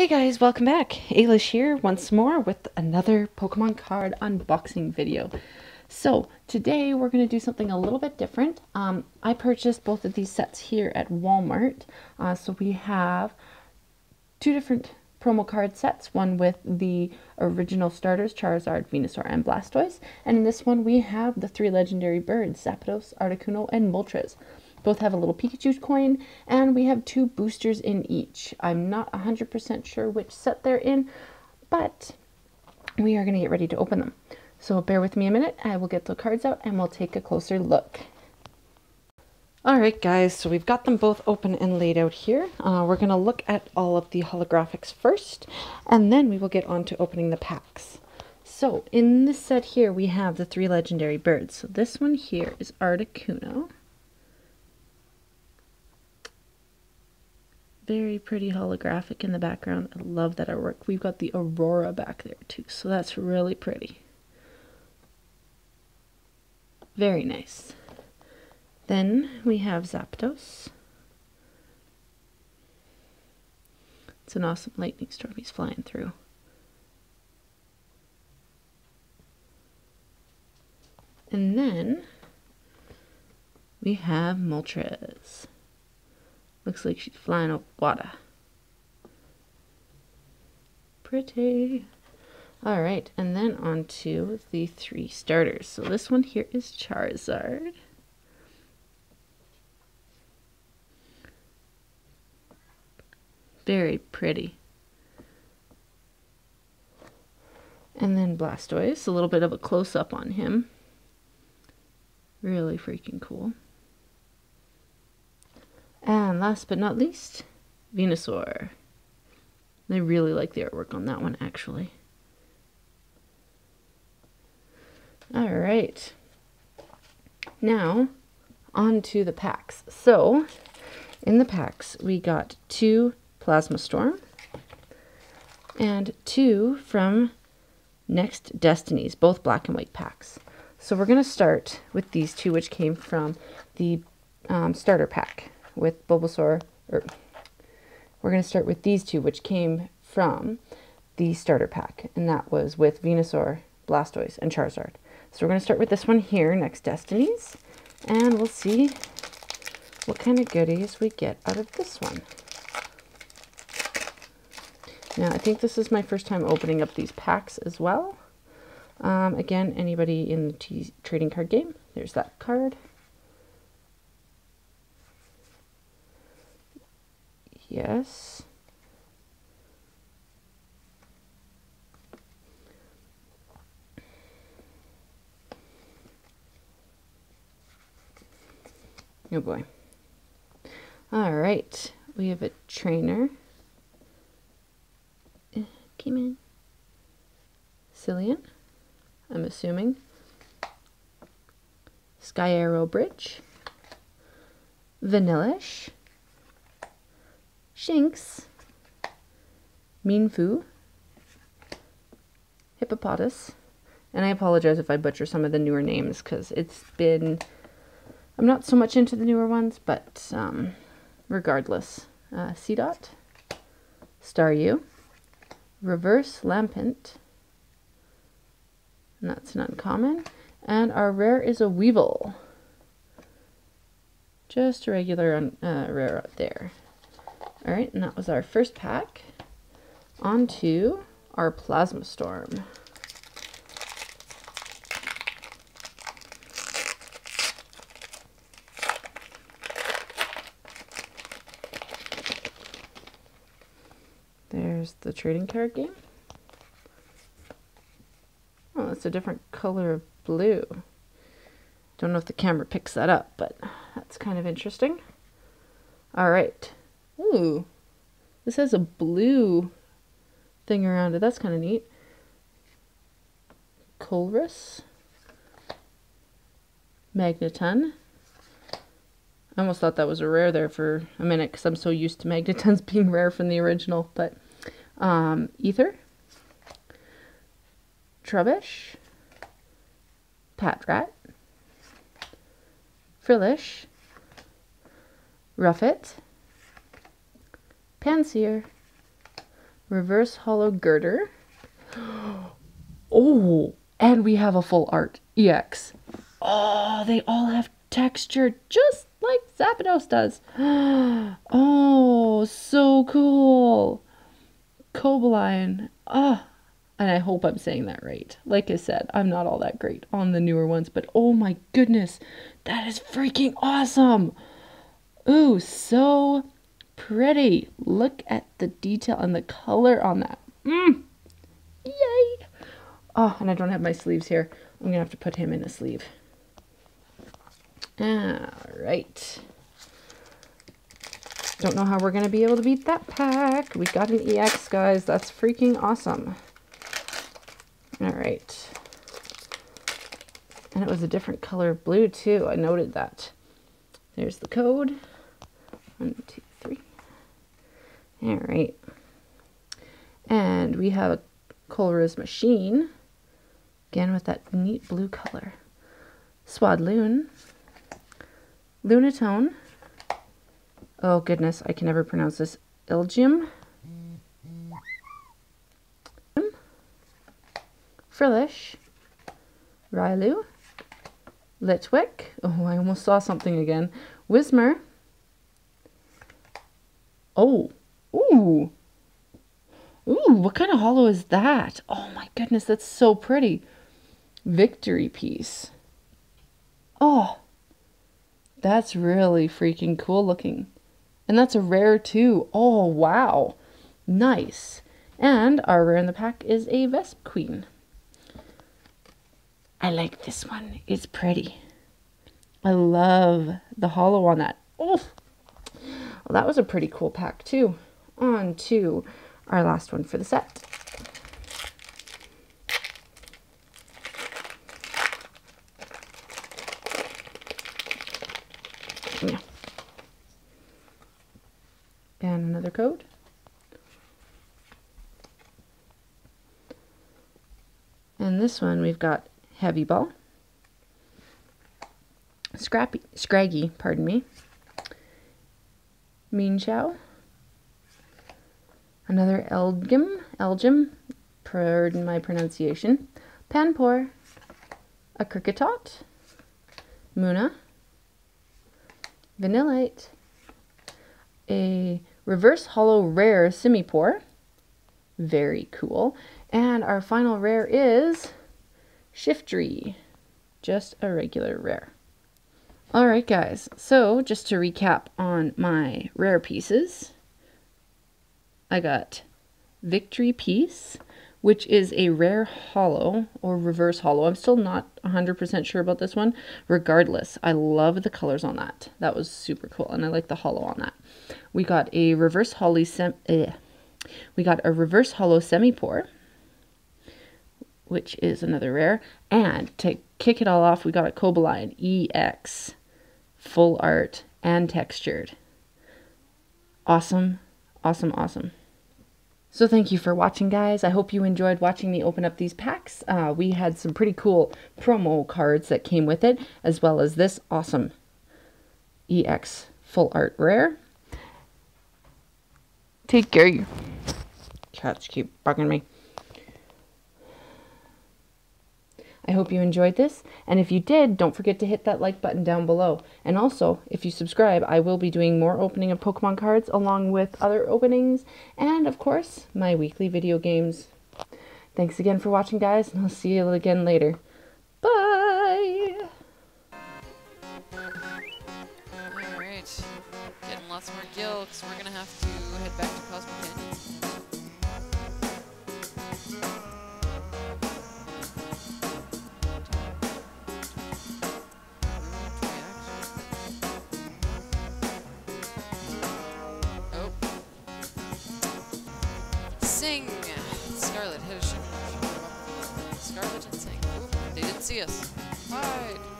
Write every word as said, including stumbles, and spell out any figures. Hey guys, welcome back. Aiylish here once more with another Pokemon card unboxing video. So today we're going to do something a little bit different. Um, I purchased both of these sets here at Walmart. Uh, so we have two different promo card sets, one with the original starters, Charizard, Venusaur, and Blastoise. And in this one we have the three legendary birds, Zapdos, Articuno, and Moltres. Both have a little Pikachu coin, and we have two boosters in each. I'm not one hundred percent sure which set they're in, but we are going to get ready to open them. So bear with me a minute, I will get the cards out and we'll take a closer look. Alright guys, so we've got them both open and laid out here. Uh, we're going to look at all of the holographics first, and then we will get on to opening the packs. So in this set here we have the three legendary birds. So this one here is Articuno. Very pretty holographic in the background. I love that artwork. We've got the Aurora back there too, so that's really pretty. Very nice. Then we have Zapdos. It's an awesome lightning storm he's flying through. And then we have Moltres. Looks like she's flying over water. Pretty. Alright, and then on to the three starters. So this one here is Charizard. Very pretty. And then Blastoise, a little bit of a close-up on him. Really freaking cool. And last but not least, Venusaur. I really like the artwork on that one, actually. Alright. Now, on to the packs. So, in the packs, we got two Plasma Storm and two from Next Destinies, both black and white packs. So we're going to start with these two, which came from the um, starter pack. With Bulbasaur, or we're going to start with these two, which came from the starter pack, and that was with Venusaur, Blastoise, and Charizard. So we're going to start with this one here, Next Destinies, and we'll see what kind of goodies we get out of this one. Now, I think this is my first time opening up these packs as well. Um, again, anybody in the t trading card game, there's that card. Yes. Oh boy. All right. We have a trainer. Uh, Cayman Cillian, I'm assuming. Sky Arrow Bridge. Vanillish. Shinx, Mienfoo, Hippopotas, and I apologize if I butcher some of the newer names because it's been, I'm not so much into the newer ones, but um, regardless. Uh, Seedot, Staryu, Reverse Lampant, and that's an uncommon, and our rare is a Weevil. Just a regular uh, rare out there. Alright, and that was our first pack. On to our Plasma Storm. There's the trading card game. Oh, that's a different color of blue. Don't know if the camera picks that up, but that's kind of interesting. Alright. Ooh, this has a blue thing around it. That's kind of neat. Colress. Magneton. I almost thought that was a rare there for a minute because I'm so used to Magnetons being rare from the original. But um, Aether. Trubbish. Patrat. Frillish. Ruffit. Pansier, Reverse Hollow Girder. Oh, and we have a full art E X. Oh, they all have texture just like Zapdos does. Oh, so cool. Cobalion. Ah, oh, and I hope I'm saying that right. Like I said, I'm not all that great on the newer ones, but oh my goodness, that is freaking awesome. Ooh, so pretty. Look at the detail and the color on that. Mm. Yay. Oh, and I don't have my sleeves here. I'm gonna have to put him in a sleeve. Alright. Don't know how we're gonna be able to beat that pack. We got an E X, guys. That's freaking awesome. Alright. And it was a different color blue too. I noted that. There's the code. One, two, three. Alright. And we have a Colress machine. Again with that neat blue color. Swadloon. Lunatone. Oh goodness, I can never pronounce this. Elgyem. Frillish. Rylu. Litwick. Oh, I almost saw something again. Whismur. Oh. Ooh. Ooh, what kind of holo is that? Oh my goodness, that's so pretty. Victory piece. Oh. That's really freaking cool looking. And that's a rare too. Oh, wow. Nice. And our rare in the pack is a Vesp Queen. I like this one. It's pretty. I love the holo on that. Oh, well, that was a pretty cool pack too. On to our last one for the set. Yeah. And another code. And this one we've got Heavy Ball, Scrappy, Scraggy, pardon me, Mean Chow, another Elgyem, Elgyem, pardon my pronunciation, Panpour, a Cricketot, Muna, Vanillite, a reverse hollow rare Simipour, very cool, and our final rare is Shiftry, just a regular rare. Alright guys, so just to recap on my rare pieces, I got Victory Piece, which is a rare holo or reverse holo. I'm still not one hundred percent sure about this one. Regardless, I love the colors on that. That was super cool, and I like the holo on that. We got a reverse holo sem uh, we got a reverse holo Semipour, which is another rare. And to kick it all off, we got a Cobalion E X, full art and textured. Awesome, awesome, awesome. So thank you for watching, guys. I hope you enjoyed watching me open up these packs. Uh, we had some pretty cool promo cards that came with it, as well as this awesome E X full art rare. Take care, you cats keep bugging me. I hope you enjoyed this, and if you did, don't forget to hit that like button down below. And also, if you subscribe, I will be doing more opening of Pokemon cards along with other openings, and of course, my weekly video games. Thanks again for watching, guys, and I'll see you again later. Bye! Alright, getting lots more gil, because we're going to have to head back to Cosmo Canyon. See us. Bye.